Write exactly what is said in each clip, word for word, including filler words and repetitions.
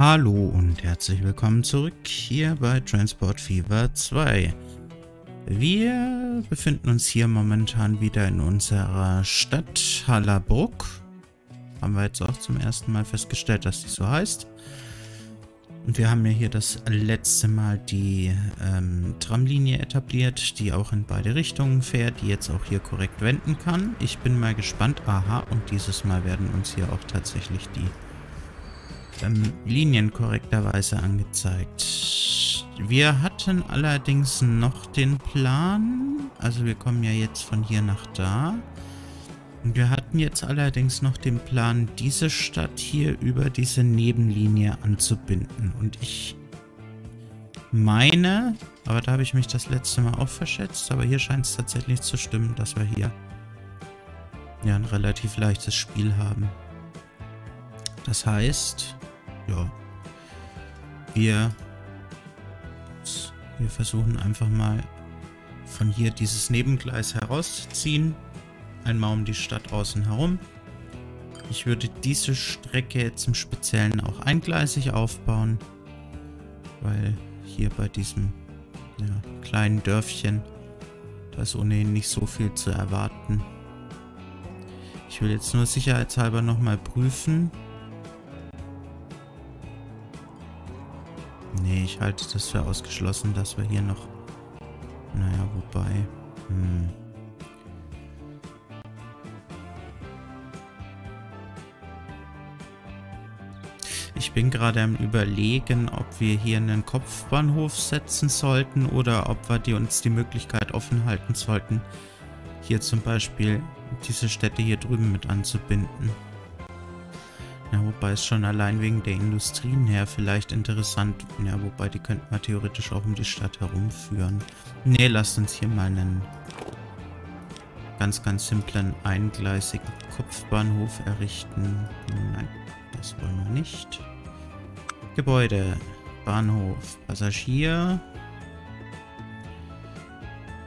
Hallo und herzlich willkommen zurück hier bei Transport Fever zwei. Wir befinden uns hier momentan wieder in unserer Stadt Hallabruck. Haben wir jetzt auch zum ersten Mal festgestellt, dass die so heißt. Und wir haben ja hier das letzte Mal die ähm, Tramlinie etabliert, die auch in beide Richtungen fährt, die jetzt auch hier korrekt wenden kann. Ich bin mal gespannt. Aha, und dieses Mal werden uns hier auch tatsächlich die Ähm, Linien korrekterweise angezeigt. Wir hatten allerdings noch den Plan, also wir kommen ja jetzt von hier nach da. Und wir hatten jetzt allerdings noch den Plan, diese Stadt hier über diese Nebenlinie anzubinden. Und ich meine, aber da habe ich mich das letzte Mal auch verschätzt, aber hier scheint es tatsächlich zu stimmen, dass wir hier ja ein relativ leichtes Spiel haben. Das heißt, ja, wir, wir versuchen einfach mal von hier dieses Nebengleis herauszuziehen, einmal um die Stadt außen herum. Ich würde diese Strecke jetzt im Speziellen auch eingleisig aufbauen, weil hier bei diesem ja, kleinen Dörfchen, da ist ohnehin nicht so viel zu erwarten. Ich will jetzt nur sicherheitshalber nochmal prüfen. Nee, ich halte das für ausgeschlossen, dass wir hier noch... Naja, wobei... Hm. Ich bin gerade am Überlegen, ob wir hier einen Kopfbahnhof setzen sollten oder ob wir die, uns die Möglichkeit offen halten sollten, hier zum Beispiel diese Städte hier drüben mit anzubinden. Ja, wobei es schon allein wegen der Industrien her vielleicht interessant... Ja, wobei die könnten wir theoretisch auch um die Stadt herumführen. Ne, lasst uns hier mal einen ganz, ganz simplen, eingleisigen Kopfbahnhof errichten. Nein, das wollen wir nicht. Gebäude, Bahnhof, Passagier.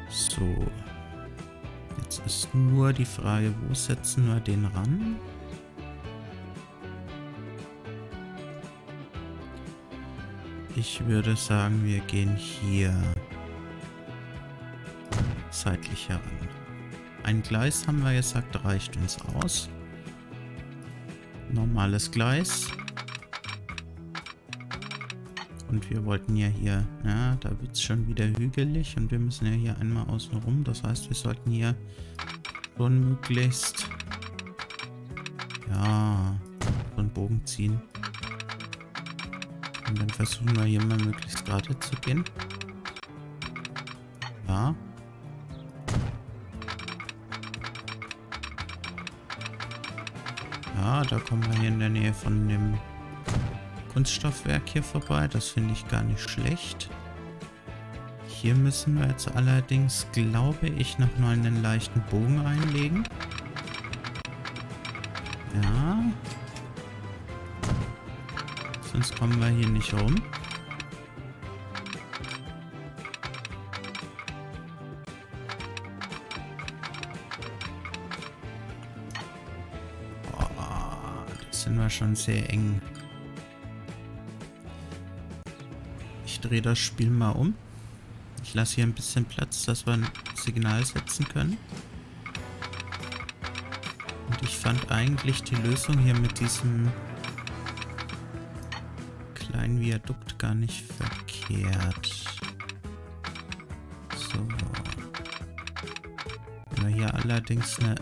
So. Jetzt ist nur die Frage, wo setzen wir den ran? Ich würde sagen, wir gehen hier seitlich heran. Ein Gleis, haben wir gesagt, reicht uns aus. Normales Gleis. Und wir wollten ja hier, ja, da wird es schon wieder hügelig und wir müssen ja hier einmal außen rum. Das heißt, wir sollten hier schon möglichst, ja, so einen Bogen ziehen. Und dann versuchen wir hier mal möglichst gerade zu gehen. Ja. Ja, da kommen wir hier in der Nähe von dem Kunststoffwerk hier vorbei. Das finde ich gar nicht schlecht. Hier müssen wir jetzt allerdings, glaube ich, nochmal einen leichten Bogen einlegen. Ja. Sonst kommen wir hier nicht rum. Boah, das sind wir schon sehr eng. Ich drehe das Spiel mal um. Ich lasse hier ein bisschen Platz, dass wir ein Signal setzen können. Und ich fand eigentlich die Lösung hier mit diesem ein Viadukt gar nicht verkehrt. So. Wenn wir hier allerdings eine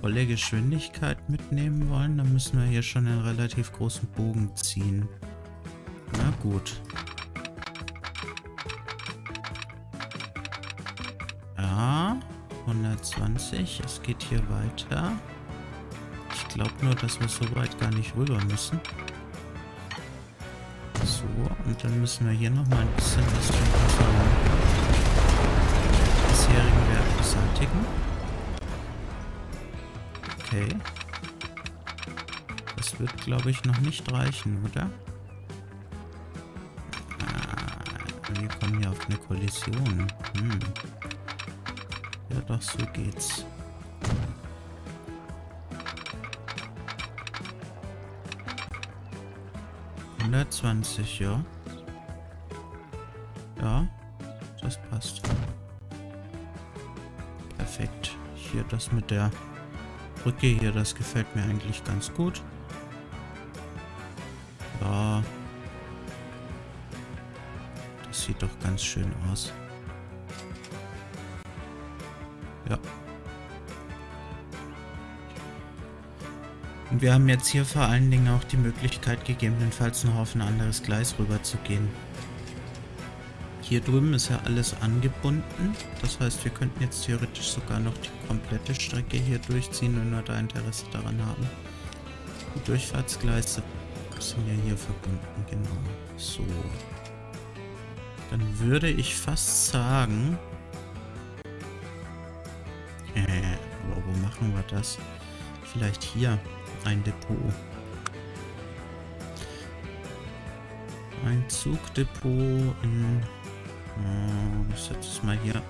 volle Geschwindigkeit mitnehmen wollen, dann müssen wir hier schon einen relativ großen Bogen ziehen. Na gut. Ja, hundertzwanzig. Es geht hier weiter. Ich glaube nur, dass wir so weit gar nicht rüber müssen. So, und dann müssen wir hier nochmal ein bisschen was von unserem bisherigen Werk beseitigen. Okay. Das wird, glaube ich, noch nicht reichen, oder? Ah, wir kommen hier auf eine Kollision. Hm. Ja, doch, so geht's. hundertzwanzig, ja. Ja, das passt. Perfekt. Hier das mit der Brücke hier, das gefällt mir eigentlich ganz gut. Ja. Das sieht doch ganz schön aus. Ja. Und wir haben jetzt hier vor allen Dingen auch die Möglichkeit, gegebenenfalls noch auf ein anderes Gleis rüber zu gehen. Hier drüben ist ja alles angebunden. Das heißt, wir könnten jetzt theoretisch sogar noch die komplette Strecke hier durchziehen, wenn wir da Interesse daran haben. Die Durchfahrtsgleise sind ja hier verbunden, genau. So. Dann würde ich fast sagen... Äh, aber wo machen wir das? Vielleicht hier ein Depot. Ein Zugdepot in... Ich setze es mal hier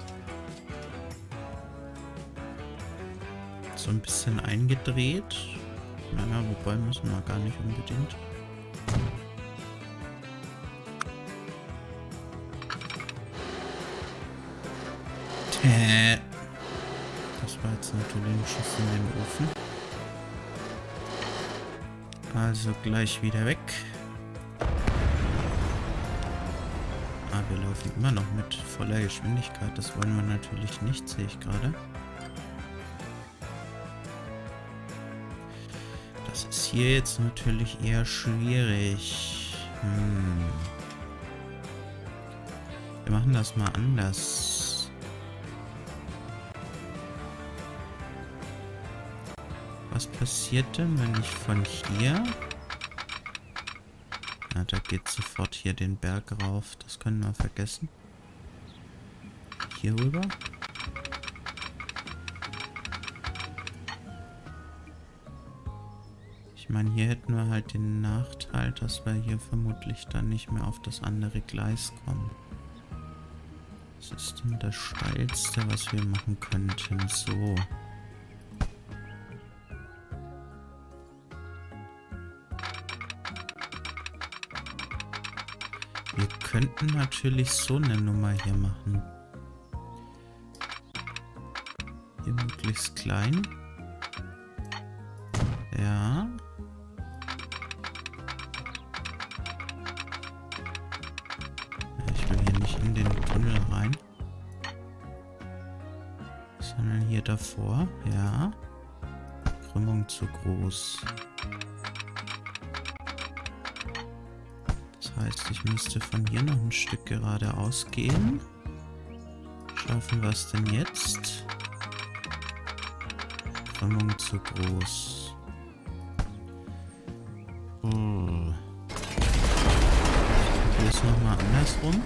so ein bisschen eingedreht. Naja, wobei müssen wir gar nicht unbedingt. Tää. Das war jetzt natürlich ein Schuss in den Ofen. Also gleich wieder weg. Ah, wir laufen immer noch mit voller Geschwindigkeit. Das wollen wir natürlich nicht, sehe ich gerade. Das ist hier jetzt natürlich eher schwierig. Hm. Wir machen das mal anders. Was passiert denn, wenn ich von hier... Ja, da geht sofort hier den Berg rauf. Das können wir vergessen. Hier rüber. Ich meine, hier hätten wir halt den Nachteil, dass wir hier vermutlich dann nicht mehr auf das andere Gleis kommen. Das ist dann das Steilste, was wir machen könnten. So. Wir könnten natürlich so eine Nummer hier machen. Hier möglichst klein. Ja. Ich will hier nicht in den Tunnel rein. Sondern hier davor. Ja. Krümmung zu groß. Heißt, ich müsste von hier noch ein Stück geradeaus gehen. Schaffen wir es denn jetzt? Krümmung zu groß. Oh. Hier ist nochmal andersrum.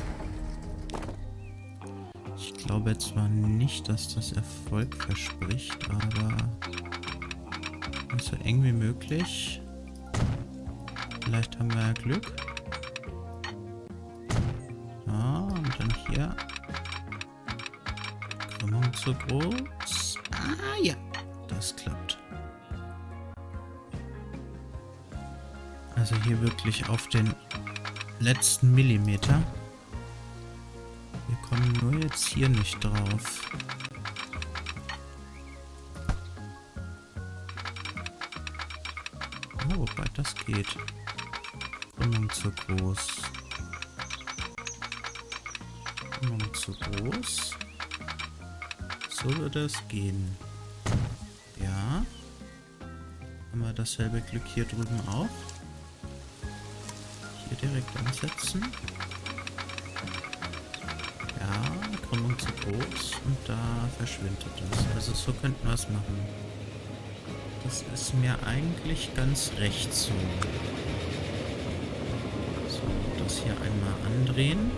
Ich glaube zwar nicht, dass das Erfolg verspricht, aber so eng wie möglich. Vielleicht haben wir ja Glück. Ja. Krümmung zu groß. Ah ja, das klappt. Also hier wirklich auf den letzten Millimeter. Wir kommen nur jetzt hier nicht drauf. Oh, wobei das geht. Krümmung zu groß. Zu groß. So würde es gehen. Ja. Haben wir dasselbe Glück hier drüben auch. Hier direkt ansetzen. Ja, Krümmung zu groß und da verschwindet es. Also so könnten wir es machen. Das ist mir eigentlich ganz recht so. So, das hier einmal andrehen.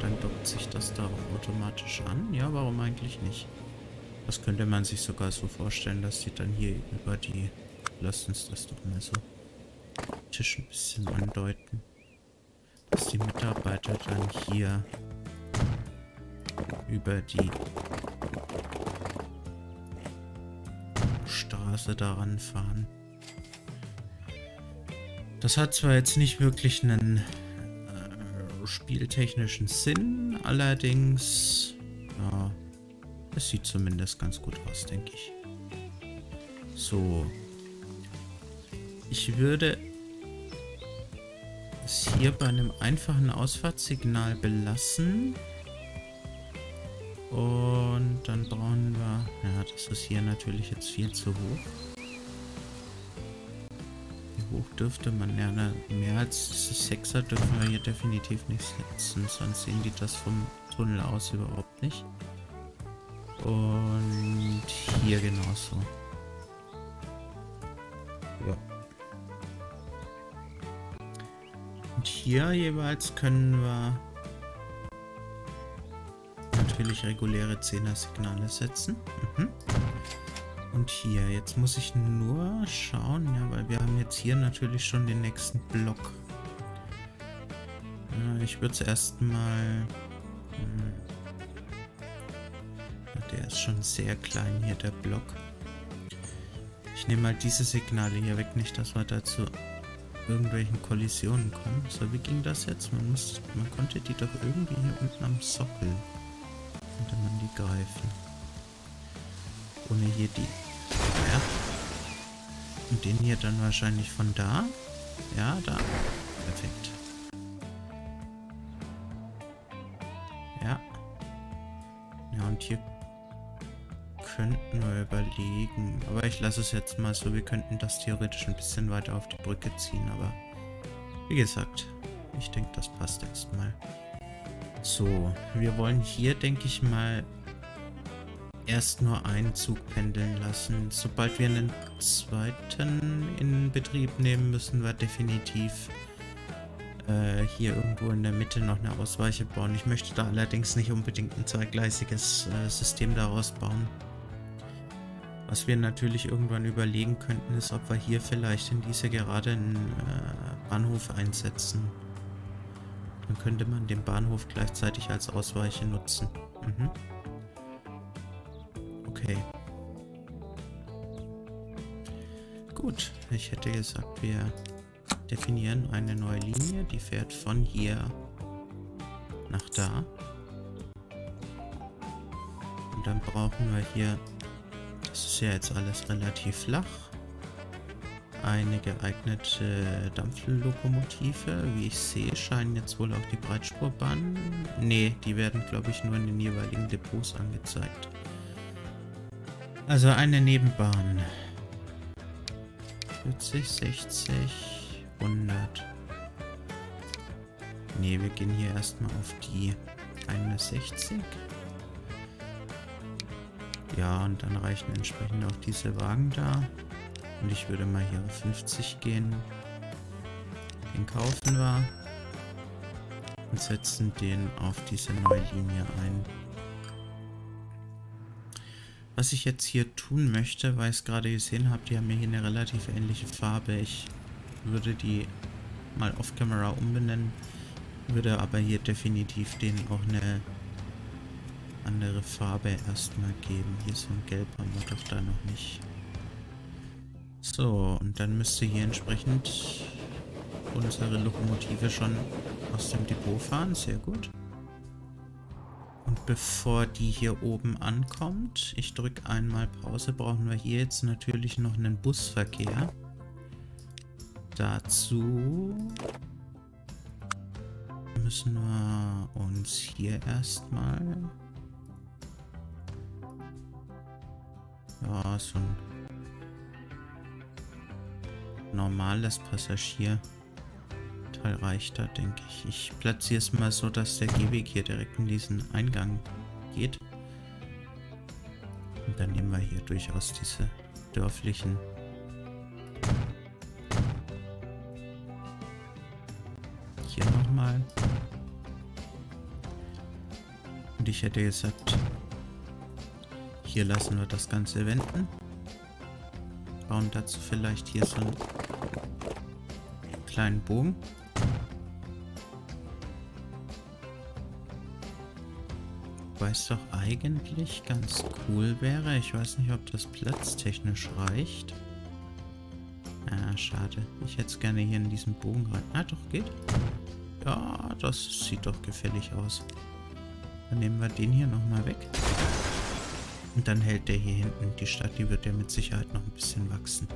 Dann dockt sich das da auch automatisch an. Ja, warum eigentlich nicht? Das könnte man sich sogar so vorstellen, dass die dann hier über die... Lasst uns das doch mal so Tisch ein bisschen andeuten. Dass die Mitarbeiter dann hier über die Straße daran fahren. Das hat zwar jetzt nicht wirklich einen äh, spieltechnischen Sinn, allerdings, ja, es sieht zumindest ganz gut aus, denke ich. So. Ich würde es hier bei einem einfachen Ausfahrtssignal belassen. Und dann brauchen wir... Ja, das ist hier natürlich jetzt viel zu hoch. Wie hoch dürfte man... Ja, mehr als dieses Sechser dürfen wir hier definitiv nicht setzen. Sonst sehen die das vom Tunnel aus überhaupt nicht. Und hier genauso. Ja. Und hier jeweils können wir natürlich reguläre Zehner-Signale setzen. Mhm. Und hier, jetzt muss ich nur schauen, ja, weil wir haben jetzt hier natürlich schon den nächsten Block. Äh, ich würde zuerst mal... Mh, der ist schon sehr klein hier, der Block. Ich nehme mal diese Signale hier weg, nicht, dass wir dazu irgendwelchen Kollisionen kommen. So, wie ging das jetzt? Man, muss, man konnte die doch irgendwie hier unten am Sockel... könnte man die greifen. Ohne hier die. Ja. Und den hier dann wahrscheinlich von da. Ja, da. Perfekt. Ja. Ja, und hier könnten wir überlegen. Aber ich lasse es jetzt mal so. Wir könnten das theoretisch ein bisschen weiter auf die Brücke ziehen. Aber wie gesagt, ich denke, das passt erstmal. So, wir wollen hier, denke ich mal, erst nur einen Zug pendeln lassen. Sobald wir einen zweiten in Betrieb nehmen, müssen wir definitiv äh, hier irgendwo in der Mitte noch eine Ausweiche bauen. Ich möchte da allerdings nicht unbedingt ein zweigleisiges äh, System daraus bauen. Was wir natürlich irgendwann überlegen könnten, ist, ob wir hier vielleicht in diese Gerade einen äh, Bahnhof einsetzen. Dann könnte man den Bahnhof gleichzeitig als Ausweiche nutzen. Mhm. Okay. Gut, ich hätte gesagt, wir definieren eine neue Linie, die fährt von hier nach da. Und dann brauchen wir hier, das ist ja jetzt alles relativ flach, eine geeignete Dampflokomotive. Wie ich sehe, scheinen jetzt wohl auch die Breitspurbahnen. Ne, die werden, glaube ich, nur in den jeweiligen Depots angezeigt. Also eine Nebenbahn. vierzig, sechzig, hundert. Ne, wir gehen hier erstmal auf die einundsechzig. Ja, und dann reichen entsprechend auch diese Wagen da. Und ich würde mal hier auf fünfzig gehen. Den kaufen wir. Und setzen den auf diese neue Linie ein. Was ich jetzt hier tun möchte, weil ich es gerade gesehen habe, die haben mir hier eine relativ ähnliche Farbe. Ich würde die mal off-camera umbenennen. Würde aber hier definitiv denen auch eine andere Farbe erstmal geben. Hier so ein Gelb haben wir doch da noch nicht. So, und dann müsste hier entsprechend unsere Lokomotive schon aus dem Depot fahren. Sehr gut. Und bevor die hier oben ankommt, ich drücke einmal Pause, brauchen wir hier jetzt natürlich noch einen Busverkehr. Dazu müssen wir uns hier erstmal... Ja, so ein... normales Passagierteil reicht da, denke ich. Ich platziere es mal so, dass der Gehweg hier direkt in diesen Eingang geht. Und dann nehmen wir hier durchaus diese dörflichen. Hier nochmal. Und ich hätte gesagt, hier lassen wir das Ganze wenden. Bauen dazu vielleicht hier so einen kleinen Bogen. Weiß doch eigentlich ganz cool wäre. Ich weiß nicht, ob das platztechnisch reicht. Ja, Ah, schade. Ich hätte es gerne hier in diesen Bogen rein. Ah, doch, geht. Ja, das sieht doch gefällig aus. Dann nehmen wir den hier nochmal weg. Und dann hält der hier hinten. Die Stadt, die wird ja mit Sicherheit noch ein bisschen wachsen.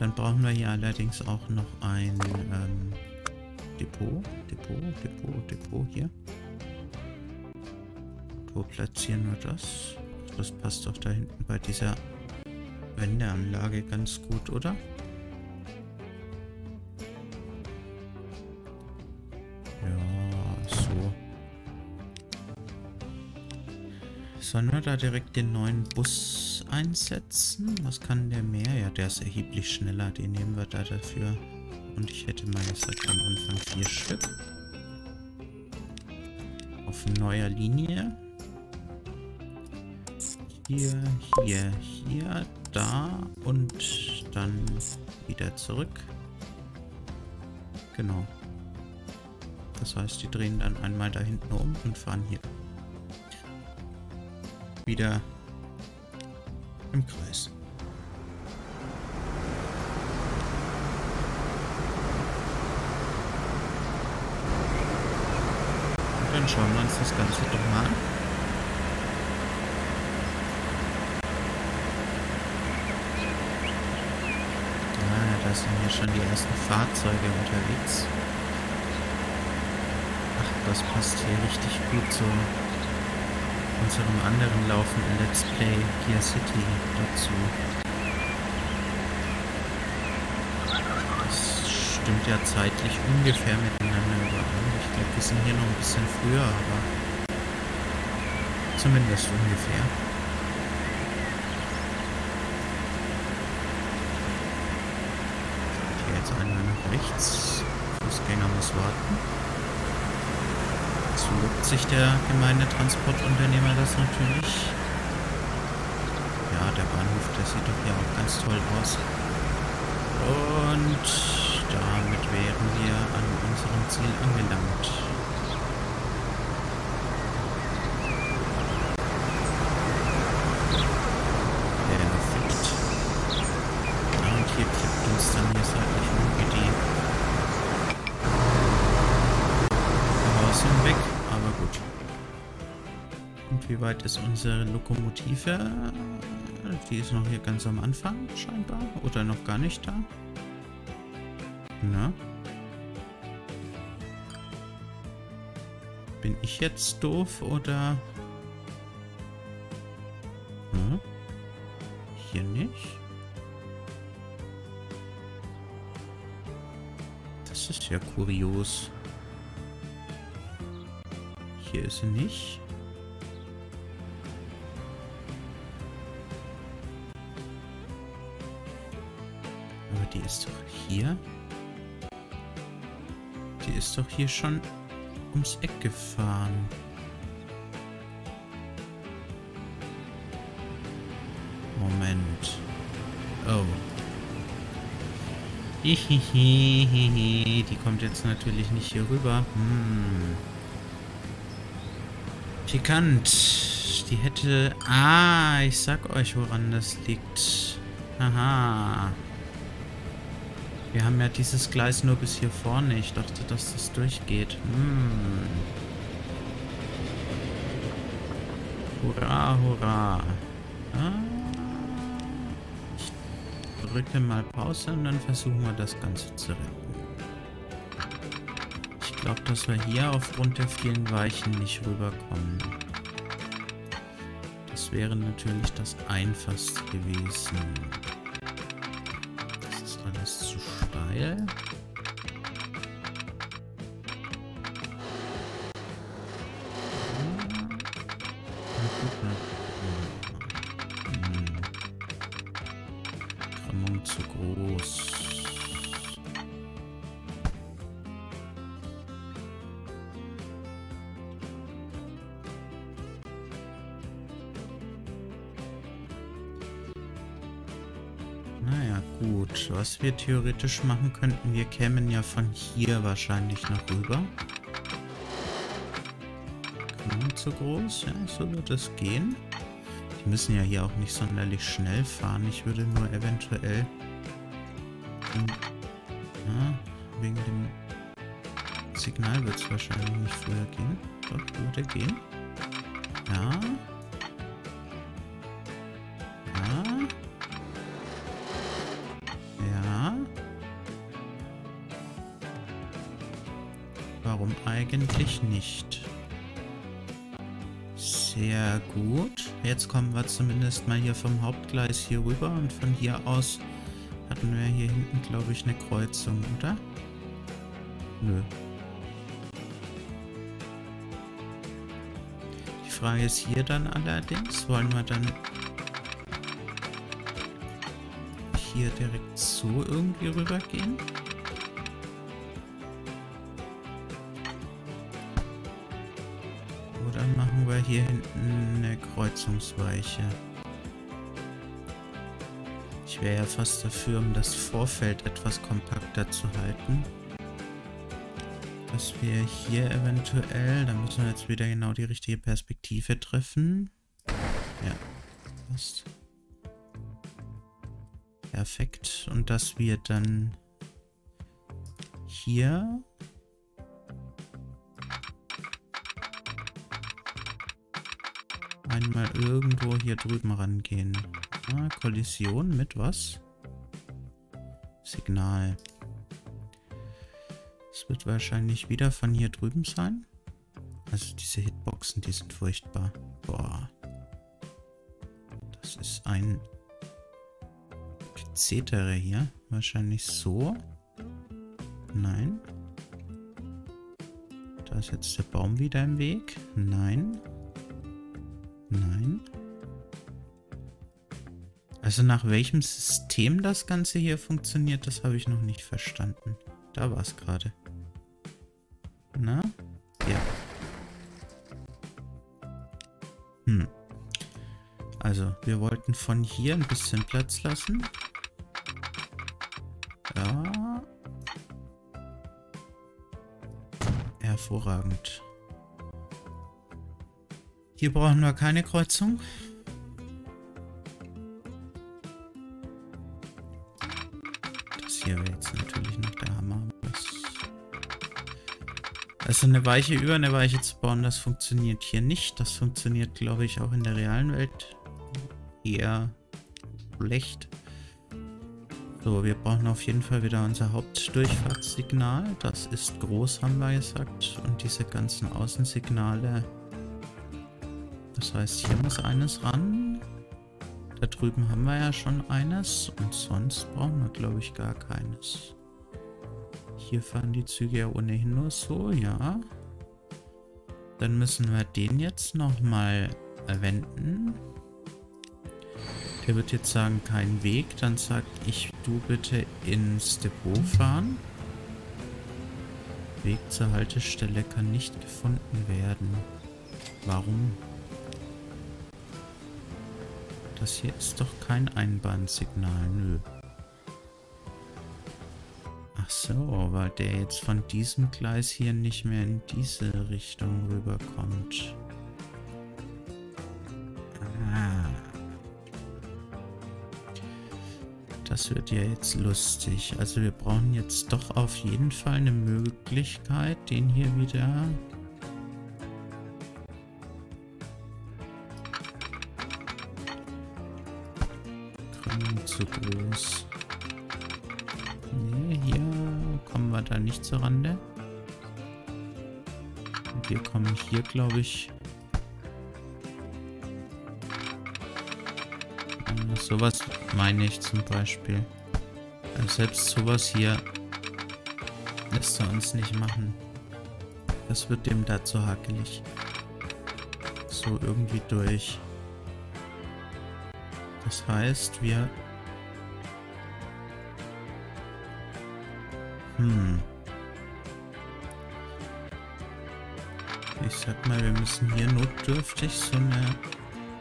Dann brauchen wir hier allerdings auch noch ein ähm, Depot. Depot, Depot, Depot hier. Und wo platzieren wir das? Das passt doch da hinten bei dieser Wendeanlage ganz gut, oder? Ja, so. Sollen wir da direkt den neuen Bus einsetzen? Was kann der mehr? Ja, der ist erheblich schneller. Den nehmen wir da dafür. Und ich hätte mal gesagt, am Anfang vier Stück. Auf neuer Linie. Hier, hier, hier, da und dann wieder zurück. Genau. Das heißt, die drehen dann einmal da hinten um und fahren hier wieder im Kreis. Und dann schauen wir uns das Ganze doch mal an. Schon die ersten Fahrzeuge unterwegs. Ach, das passt hier richtig gut zu unserem anderen laufenden Let's Play Gear City dazu. Das stimmt ja zeitlich ungefähr miteinander überein. Ich glaube, wir sind hier noch ein bisschen früher, aber zumindest ungefähr. Einmal nach rechts. Fußgänger muss warten. So lobt sich der Gemeindetransportunternehmer das natürlich. Ja, der Bahnhof, der sieht doch hier auch ganz toll aus. Und damit wären wir an unserem Ziel angelangt. Wie weit ist unsere Lokomotive? Die ist noch hier ganz am Anfang scheinbar. Oder noch gar nicht da. Na? Bin ich jetzt doof oder? Hm? Hier nicht? Das ist ja kurios. Hier ist sie nicht. Die ist doch hier. Die ist doch hier schon ums Eck gefahren. Moment. Oh. Die kommt jetzt natürlich nicht hier rüber. Hm. Pikant. Die hätte... Ah, ich sag euch, woran das liegt. Aha. Wir haben ja dieses Gleis nur bis hier vorne. Ich dachte, dass das durchgeht. Hm. Hurra, hurra. Ah. Ich drücke mal Pause und dann versuchen wir das Ganze zu retten. Ich glaube, dass wir hier aufgrund der vielen Weichen nicht rüberkommen. Das wäre natürlich das Einfachste gewesen. Zu steil. Krümmung zu groß. Naja, gut. Was wir theoretisch machen könnten, wir kämen ja von hier wahrscheinlich noch rüber. Genau, zu groß. Ja, so wird es gehen. Die müssen ja hier auch nicht sonderlich schnell fahren. Ich würde nur eventuell Ja, wegen dem Signal wird es wahrscheinlich nicht früher gehen. Doch, würde gehen. Ja. Ja. Ja. Warum eigentlich nicht? Sehr gut. Jetzt kommen wir zumindest mal hier vom Hauptgleis hier rüber und von hier aus hatten wir hier hinten, glaube ich, eine Kreuzung, oder? Nö. Die Frage ist hier dann allerdings, wollen wir dann hier direkt so irgendwie rübergehen? Oder machen wir hier hinten eine Kreuzungsweiche? Ich wäre ja fast dafür, um das Vorfeld etwas kompakter zu halten. Dass wir hier eventuell, da müssen wir jetzt wieder genau die richtige Perspektive treffen. Ja, passt. Perfekt. Und dass wir dann hier einmal irgendwo hier drüben rangehen. Ah, Kollision mit was? Signal. Es wird wahrscheinlich wieder von hier drüben sein. Also diese Hitboxen, die sind furchtbar. Boah. Das ist ein Gezetere hier. Wahrscheinlich so. Nein. Da ist jetzt der Baum wieder im Weg. Nein. Nein. Also nach welchem System das Ganze hier funktioniert, das habe ich noch nicht verstanden. Da war es gerade. Na? Ja. Hm. Also, wir wollten von hier ein bisschen Platz lassen. Ja. Hervorragend. Hier brauchen wir keine Kreuzung. Das hier wäre jetzt natürlich noch der Hammer. Also eine Weiche über eine Weiche zu bauen, das funktioniert hier nicht. Das funktioniert, glaube ich, auch in der realen Welt eher schlecht. So, wir brauchen auf jeden Fall wieder unser Hauptdurchfahrtssignal. Das ist groß, haben wir gesagt. Und diese ganzen Außensignale... Das heißt, hier muss eines ran. Da drüben haben wir ja schon eines. Und sonst brauchen wir, glaube ich, gar keines. Hier fahren die Züge ja ohnehin nur so, ja. Dann müssen wir den jetzt nochmal wenden. Der wird jetzt sagen, kein Weg. Dann sag ich, du bitte ins Depot fahren. Weg zur Haltestelle kann nicht gefunden werden. Warum? Das hier ist doch kein Einbahnsignal, nö. Ach so, weil der jetzt von diesem Gleis hier nicht mehr in diese Richtung rüberkommt. Ah. Das wird ja jetzt lustig. Also wir brauchen jetzt doch auf jeden Fall eine Möglichkeit, den hier wieder... Zu groß. Ne, hier kommen wir da nicht zur Rande. Und wir kommen hier, glaube ich. Sowas meine ich zum Beispiel. Also selbst sowas hier lässt er uns nicht machen. Das wird dem dazu hakelig. So irgendwie durch. Das heißt, wir... Hm. Ich sag mal, wir müssen hier notdürftig so eine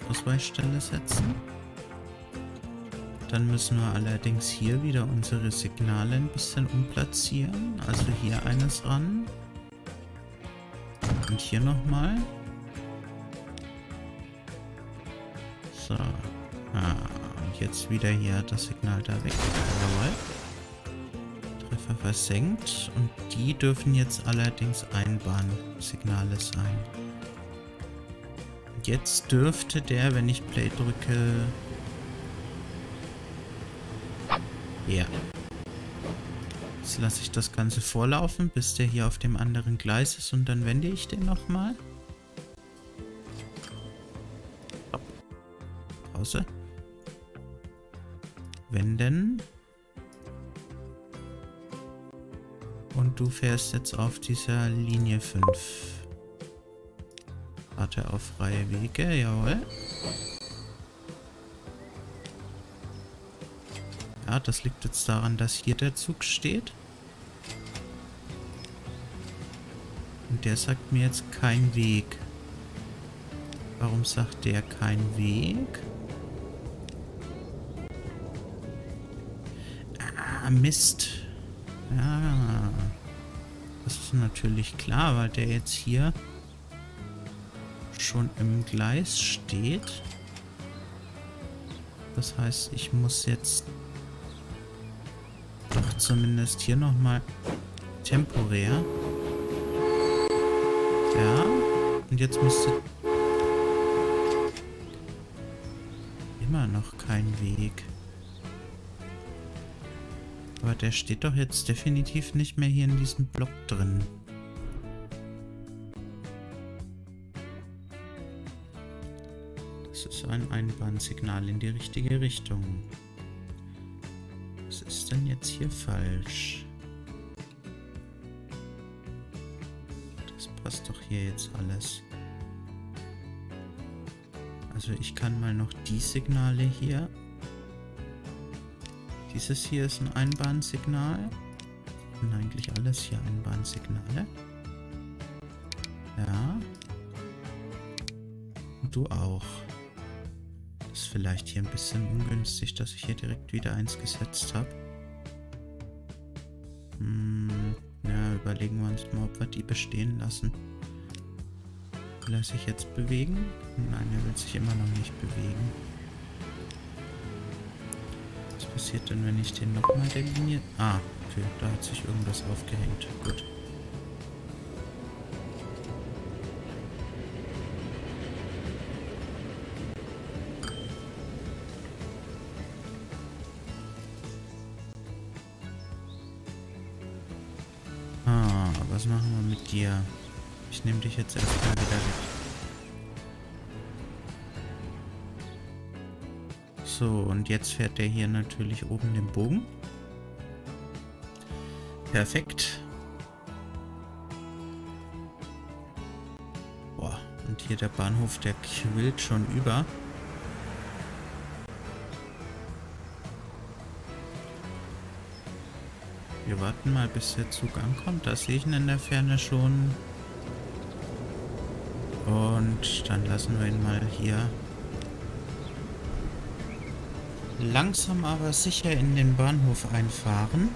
Ausweichstelle setzen. Dann müssen wir allerdings hier wieder unsere Signale ein bisschen umplatzieren. Also hier eines ran. Und hier nochmal. So. Ah, und jetzt wieder hier das Signal da weg. Jawohl. Käfer versenkt und die dürfen jetzt allerdings Einbahnsignale sein. Jetzt dürfte der, wenn ich Play drücke... Ja. Jetzt lasse ich das Ganze vorlaufen, bis der hier auf dem anderen Gleis ist und dann wende ich den nochmal. Pause. Wenden. Und du fährst jetzt auf dieser Linie fünf. Warte auf freie Wege, jawohl. Ja, das liegt jetzt daran, dass hier der Zug steht. Und der sagt mir jetzt kein Weg. Warum sagt der kein Weg? Ah, Mist. Ja, das ist natürlich klar, weil der jetzt hier schon im Gleis steht. Das heißt, ich muss jetzt doch zumindest hier nochmal temporär. Ja, und jetzt müsste immer noch kein Weg. Aber der steht doch jetzt definitiv nicht mehr hier in diesem Block drin. Das ist ein Einbahnsignal in die richtige Richtung. Was ist denn jetzt hier falsch? Das passt doch hier jetzt alles. Also ich kann mal noch die Signale hier... Dieses hier ist ein Einbahnsignal. Und eigentlich alles hier Einbahnsignale. Ja. Und du auch. Das ist vielleicht hier ein bisschen ungünstig, dass ich hier direkt wieder eins gesetzt habe. Hm, ja, überlegen wir uns mal, ob wir die bestehen lassen. Will er sich jetzt bewegen? Nein, er will sich immer noch nicht bewegen. Was passiert denn, wenn ich den nochmal der Linie... Ah, okay, da hat sich irgendwas aufgehängt. Gut. Ah, was machen wir mit dir? Ich nehme dich jetzt erstmal wieder weg. So, und jetzt fährt der hier natürlich oben den Bogen. Perfekt. Boah, und hier der Bahnhof, der quillt schon über. Wir warten mal, bis der Zug ankommt. Da sehe ich ihn in der Ferne schon. Und dann lassen wir ihn mal hier... langsam aber sicher in den Bahnhof einfahren.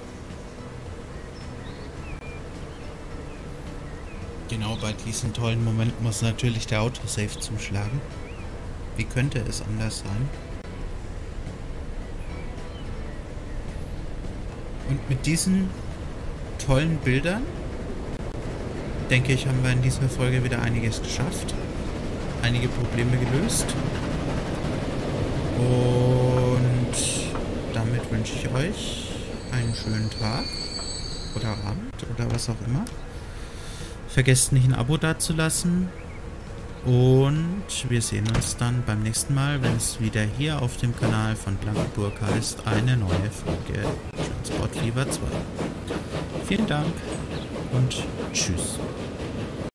Genau bei diesem tollen Moment muss natürlich der Autosave zuschlagen. Wie könnte es anders sein? Und mit diesen tollen Bildern, denke ich, haben wir in dieser Folge wieder einiges geschafft. Einige Probleme gelöst. Und damit wünsche ich euch einen schönen Tag oder Abend oder was auch immer. Vergesst nicht, ein Abo dazulassen und wir sehen uns dann beim nächsten Mal, wenn es wieder hier auf dem Kanal von Blankenburg heißt, eine neue Folge Transport Fever zwei. Vielen Dank und tschüss.